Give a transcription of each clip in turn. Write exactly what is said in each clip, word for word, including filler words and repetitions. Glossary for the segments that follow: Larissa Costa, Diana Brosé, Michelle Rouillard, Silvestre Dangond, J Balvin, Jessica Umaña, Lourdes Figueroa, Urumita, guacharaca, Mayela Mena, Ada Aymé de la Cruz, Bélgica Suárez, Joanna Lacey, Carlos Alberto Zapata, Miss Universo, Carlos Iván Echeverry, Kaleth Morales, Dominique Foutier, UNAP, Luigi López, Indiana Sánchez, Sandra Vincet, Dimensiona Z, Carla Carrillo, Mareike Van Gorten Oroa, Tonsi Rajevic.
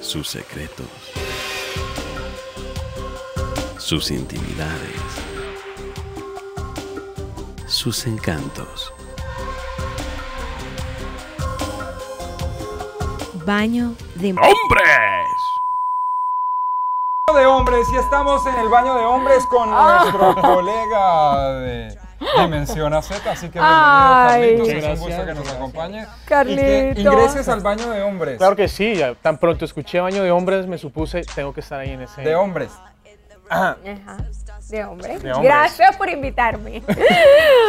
sus secretos, sus intimidades, sus encantos. Baño de hombres. De hombres, y estamos en el baño de hombres con ah. nuestro colega de Dimensiona Z, así que bienvenido, Carlitos, es un gusto que nos acompañe. Carlitos. Y que ingreses al baño de hombres. Claro que sí, ya tan pronto escuché baño de hombres, me supuse, tengo que estar ahí en ese... De hombres. Ajá. Ajá. De hombres. De hombres. Gracias por invitarme.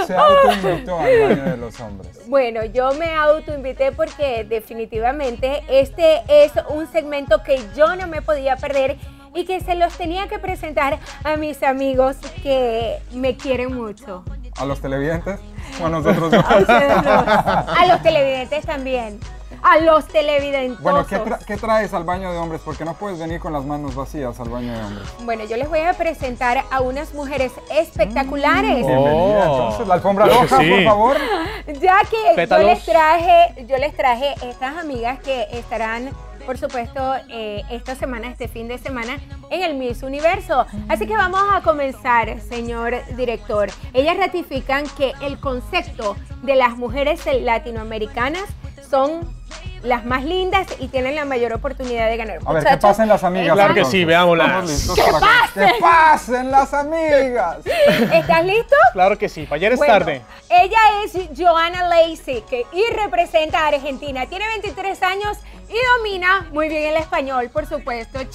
Se autoinvitó al baño de los hombres. Bueno, yo me autoinvité porque definitivamente este es un segmento que yo no me podía perder y que se los tenía que presentar a mis amigos que me quieren mucho. ¿A los televidentes? ¿O a nosotros? A ustedes dos. A los televidentes también. A los televidentes. Bueno, ¿qué, tra ¿qué traes al baño de hombres? Porque no puedes venir con las manos vacías al baño de hombres. Bueno, yo les voy a presentar a unas mujeres espectaculares. Mm, bienvenida. Oh. Entonces, la alfombra roja, sí, por favor. Ya que Pétalos. yo les traje, yo les traje estas amigas que estarán, por supuesto, eh, esta semana, este fin de semana, en el Miss Universo. Así que vamos a comenzar, señor director. Ellas ratifican que el concepto de las mujeres latinoamericanas son las más lindas y tienen la mayor oportunidad de ganar. A ver, que pasen las amigas. Claro que sí, veámoslas. ¡Que pasen! ¡Que pasen las amigas! ¿Estás listo? Claro que sí, para ayer es tarde. Ella es Joanna Lacey, que y representa a Argentina. Tiene veintitrés años y domina muy bien el español, por supuesto. Che,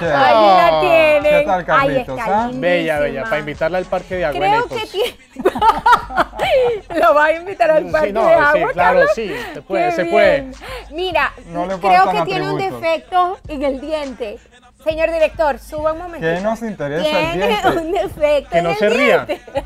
che. Ahí la tienen. ¿Qué tal, Carlitos? Ahí está, ¿eh? Bella, bella. Para invitarla al parque de agua. Creo que tiene... Lo va a invitar al parque sí, no, de agua, sí, claro, Carlos? Sí, se puede, Qué se bien. puede. Mira, no creo que atributos. tiene un defecto en el diente. Señor director, suba un momento. ¿Qué nos interesa el diente? Tiene un defecto que en no el se ría. Diente.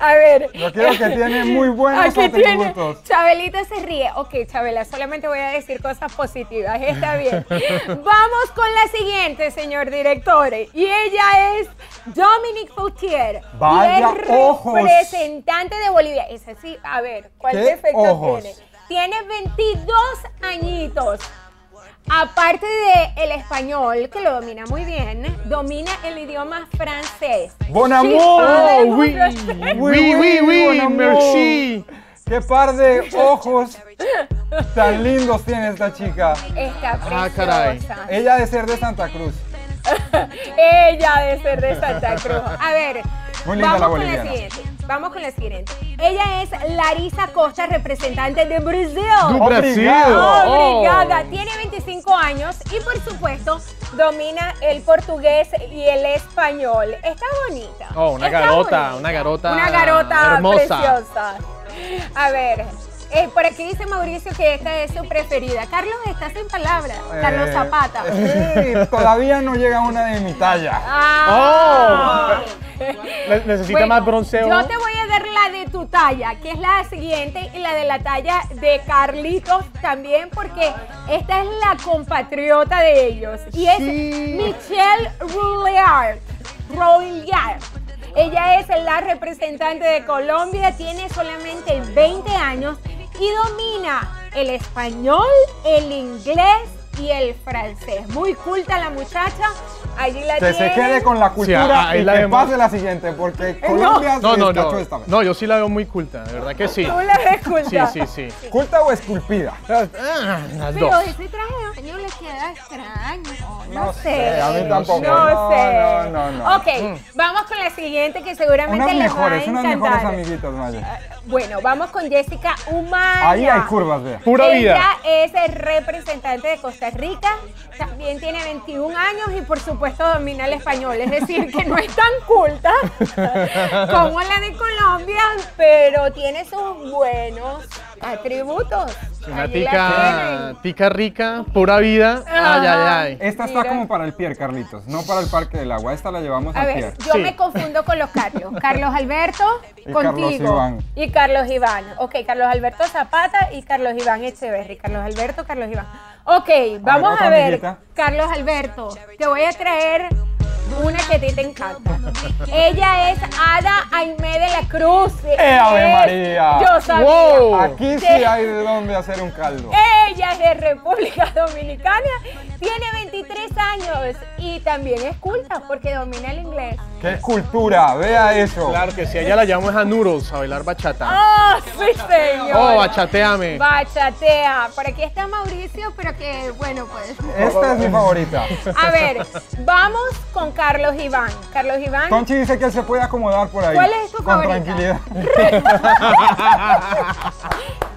A ver. Yo creo que tiene muy buenos Aquí atributos. Tiene. Chabelita se ríe. Ok, Chabela, solamente voy a decir cosas positivas. Está bien. Vamos con la siguiente, señor director. Y ella es Dominique Foutier. Vaya y es ojos. representante de Bolivia. Esa sí, a ver, ¿cuál defecto ojos? tiene? Tiene veintidós añitos. Aparte del español, que lo domina muy bien, domina el idioma francés. Bon amour, oui, oui, oui, oui, merci. Qué par de ojos tan lindos tiene esta chica. Está preciosa. Ah, caray. Ella de ser de Santa Cruz. Ella de ser de Santa Cruz. A ver, muy linda la boliviana. Con la siguiente. Vamos con la siguiente. Ella es Larissa Costa, representante de Brasil. ¡Brasil! Obrigada. Oh. Tiene veinticinco años y, por supuesto, domina el portugués y el español. Está bonita. Oh, una Está garota, bonita. una garota Una garota hermosa. preciosa. A ver, eh, por aquí dice Mauricio que esta es su preferida. Carlos está sin palabras. Eh, Carlos Zapata. Sí, todavía no llega una de mi talla. Ah. Oh. Necesita bueno, más bronceo. Yo te voy a dar la de tu talla, que es la siguiente, y la de la talla de Carlitos también, porque esta es la compatriota de ellos. Y es sí. Michelle Rouillard. Rouillard. Ella es la representante de Colombia, tiene solamente veinte años y domina el español, el inglés y el francés. Muy culta la muchacha. Allí la que tienen. se quede con la cultura sí, y la que vemos. pase la siguiente, porque Colombia no, se no, no, esta vez. No, yo sí la veo muy culta, de verdad que sí. ¿Tú la ves culta? Sí, sí, sí. ¿Culta o esculpida? Las Pero dos. ese traje de baño le queda extraño. No, no sé. sé. A mí tampoco. No, no sé. No, no, no, no. Ok, mm. vamos con la siguiente que seguramente unas les mejores, va a encantar. Unas mejores amiguitas, Maya. Bueno, vamos con Jessica Umaña. Ahí hay curvas, vea. Pura Ella vida. Ella es el representante de Costa Rica, también tiene veintiún años y por supuesto domina el español, es decir, que no es tan culta como la de Colombia, pero tiene sus buenos atributos. Una tica, tica rica, pura vida. Ay, ay, ay. Esta está Mira. como para el pier, Carlitos, no para el parque del agua. Esta la llevamos a al ver, pier. Yo sí. me confundo con los Carlos. Carlos Alberto, y contigo. Carlos Iván. Y Carlos Iván. Ok, Carlos Alberto Zapata y Carlos Iván Echeverry. Carlos Alberto, Carlos Iván. Ok, vamos a ver, a ver Carlos Alberto, te voy a traer una que a ti te encanta. Ella es Ada Aymé de la Cruz. ¡Eh, Ave María! Yo sabía. Wow. Aquí sí hay de dónde hacer un caldo. Ella es de República Dominicana, tiene veintitrés años y también es culta porque domina el inglés. ¡Qué cultura! ¡Vea eso! Claro que sí, allá la llamo es a Nuros, a bailar bachata. ¡Oh, sí, señor! ¡Oh, bachateame! Bachatea. Por aquí está Mauricio, pero que, bueno, pues... Esta es mi favorita. A ver, vamos con Carlos Iván. Carlos Iván... Tonchi dice que él se puede acomodar por ahí. ¿Cuál es tu favorita? Con tranquilidad.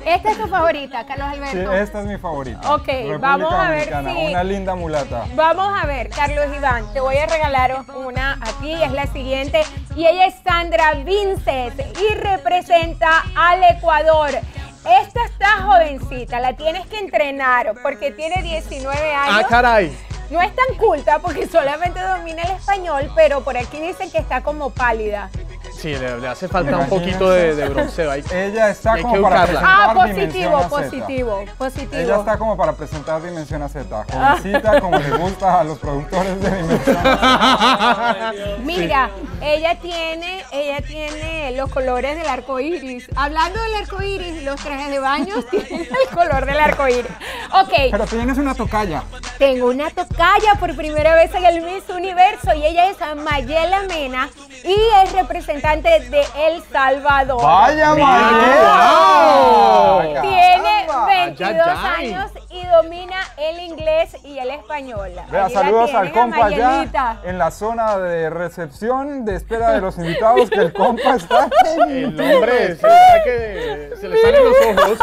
Esta es tu favorita, Carlos Alberto. Sí, esta es mi favorita. Ok, República vamos a ver si... Una linda mulata. Vamos a ver, Carlos Iván, te voy a regalar una a ti, es la siguiente. Y ella es Sandra Vincet y representa al Ecuador. Esta está jovencita, la tienes que entrenar porque tiene diecinueve años. ¡Ah, caray! No es tan culta porque solamente domina el español, pero por aquí dicen que está como pálida. Sí, le, le hace falta un poquito de, de bronceo ahí. Ella está hay como para presentar Ah, positivo, positivo, positivo. Ella está como para presentar Dimensiona Z. Jovencita, ah. como le gusta a los productores de Dimensiona Z. Mira, sí. ella tiene ella tiene los colores del arco iris. Hablando del arco iris, los trajes de baño tienen el color del arco iris. Ok. Pero tienes una tocaya. Tengo una tocaya por primera vez en el Miss Universo y ella es Mayela Mena y es representante de El Salvador. ¡Vaya Mayela! Tiene veintidós años y domina el inglés y el español. Vea, saludos al compa allá en la zona de recepción de espera de los invitados, que el compa está... El hombre, se le, se le salen los ojos.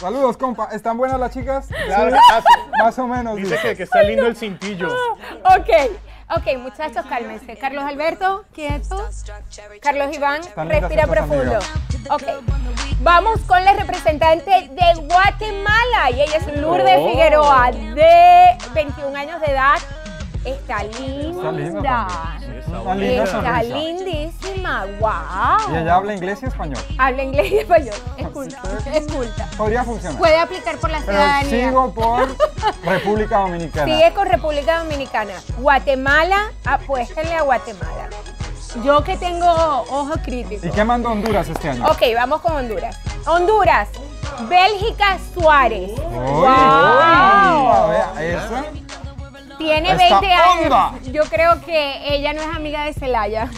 Saludos, compa. ¿Están buenas las chicas? Claro, sí, más o menos. Dice que, que está lindo el cintillo. Ok, ok, muchachos, cálmense. Carlos Alberto, quieto. Carlos Iván, respira profundo. Ok, vamos con la representante de Guatemala. Y ella es Lourdes oh. Figueroa, de veintiún años de edad. Está linda. Está, linda, está lindísima. Wow. Y ella habla inglés y español. Habla inglés y español. Es culta. Es culta. Podría funcionar. Puede aplicar por la ciudadanía. Pero sigo por República Dominicana. Sigue con República Dominicana. Guatemala, apuéstenle a Guatemala. Yo que tengo ojo crítico. ¿Y qué manda Honduras este año? Ok, vamos con Honduras. Honduras, Bélgica Suárez. Oy, wow. A ver, ¿esa? Tiene veinte años. Onda. Yo creo que ella no es amiga de Celaya.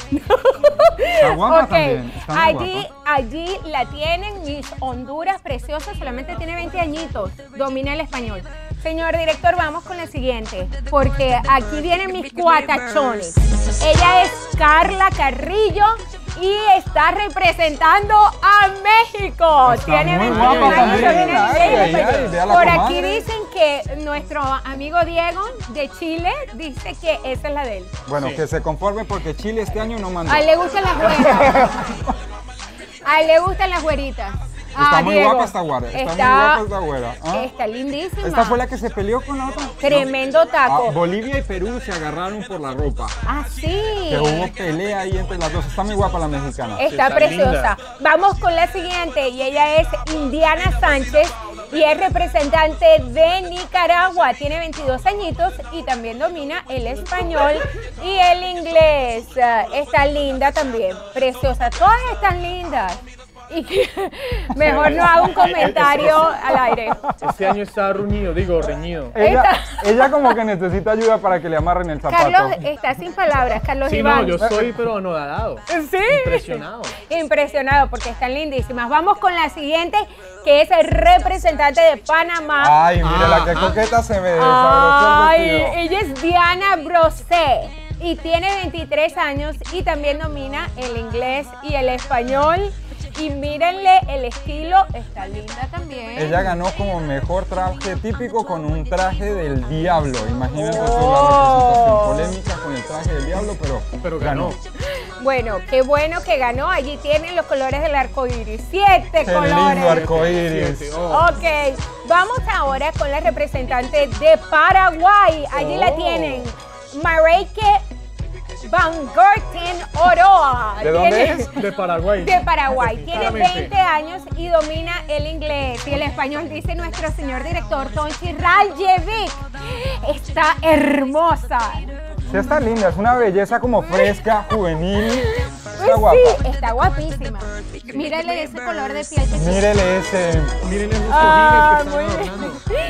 Está guapa okay. también. Está allí, guapa. allí la tienen, Miss Honduras, preciosa, solamente tiene veinte añitos. Domina el español. Señor director, vamos con la siguiente, porque aquí vienen mis cuatachones. Ella es Carla Carrillo y está representando a México. Está tiene veintiún años. También, ay, ay, ay, por aquí dicen que nuestro amigo Diego de Chile dice que esa es la de él. Bueno, sí. que se conforme porque Chile este año no mandó. A él le gustan las güeritas. A él le gustan las güeritas. Está, ah, muy Diego, guapa esta güera, está, está muy guapa esta güera. Ah, está lindísima. Esta fue la que se peleó con la otra. Tremendo taco. Ah, Bolivia y Perú se agarraron por la ropa. Ah, sí. Que hubo pelea ahí entre las dos. Está muy guapa la mexicana. Está, está preciosa. Linda. Vamos con la siguiente y ella es Indiana Sánchez y es representante de Nicaragua. Tiene veintidós añitos y también domina el español y el inglés. Está linda también, preciosa. Todas están lindas. Y que mejor no hago un comentario al aire. Este año está reñido, digo, reñido. Ella, ella como que necesita ayuda para que le amarren el zapato. Carlos está sin palabras, Carlos sí, Iván. Sí, no, yo soy pero anodado. Sí. Impresionado. Impresionado porque están lindísimas. Vamos con la siguiente, que es el representante de Panamá. Ay, mira, ah, la que ah. coqueta se me desabrochó. Ay, ella es Diana Brosé y tiene veintitrés años y también domina el inglés y el español. Y mírenle el estilo, está linda también. Ella ganó como mejor traje típico con un traje del diablo. Imagínate oh. la representación polémica con el traje del diablo, pero, pero ganó. Bueno, qué bueno que ganó. Allí tienen los colores del arco iris. Siete qué colores. Lindo arco iris. Oh. Ok, vamos ahora con la representante de Paraguay. Allí oh. la tienen. Mareike Van Gorten Oroa. ¿De dónde es? De Paraguay. De Paraguay. Tiene veinte años y domina el inglés y el español, dice nuestro señor director Tonsi Rajevic. Está hermosa. Sí, está linda, es una belleza como fresca, juvenil. Está guapa. Sí, está guapísima. Mírele ese color de piel que tiene. Mírele ese. Mírele esos cojines que están adornando.